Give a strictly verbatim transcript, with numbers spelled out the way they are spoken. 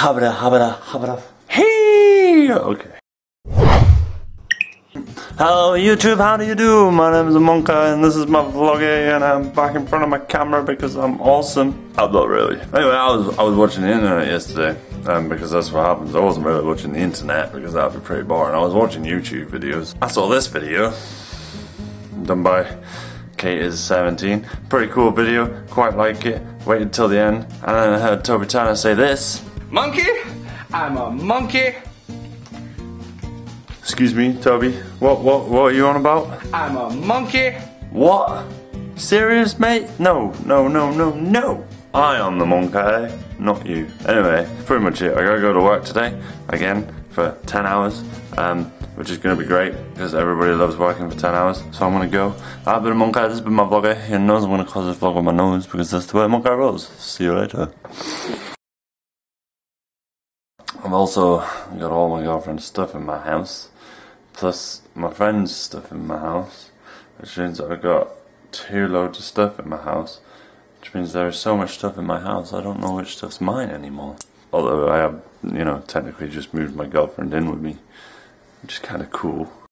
Habra, habra, habra. Hey! Okay. Hello YouTube, how do you do? My name is Monkaiy and this is my vloggy, and I'm back in front of my camera because I'm awesome. I'm not really. Anyway, I was I was watching the internet yesterday, um, because that's what happens. I wasn't really watching the internet because that would be pretty boring. I was watching YouTube videos. I saw this video done by Kate is seventeen. Pretty cool video, quite like it. Waited till the end, and then I heard Toby Turner say this. Monkey? I'm a monkey. Excuse me, Toby. What, what, what are you on about? I'm a monkey. What? Serious, mate? No, no, no, no, no. I am the monkey, not you. Anyway, pretty much it. I gotta go to work today, again, for ten hours, um, which is gonna be great, because everybody loves working for ten hours, so I'm gonna go. I've been a monkey, this has been my vlogger. Your nose, I'm gonna close this vlog with my nose, because that's the way a monkey rolls. See you later. I've also got all my girlfriend's stuff in my house, plus my friend's stuff in my house, which means that I've got two loads of stuff in my house, which means there is so much stuff in my house I don't know which stuff's mine anymore. Although I have, you know, technically just moved my girlfriend in with me, which is kind of cool.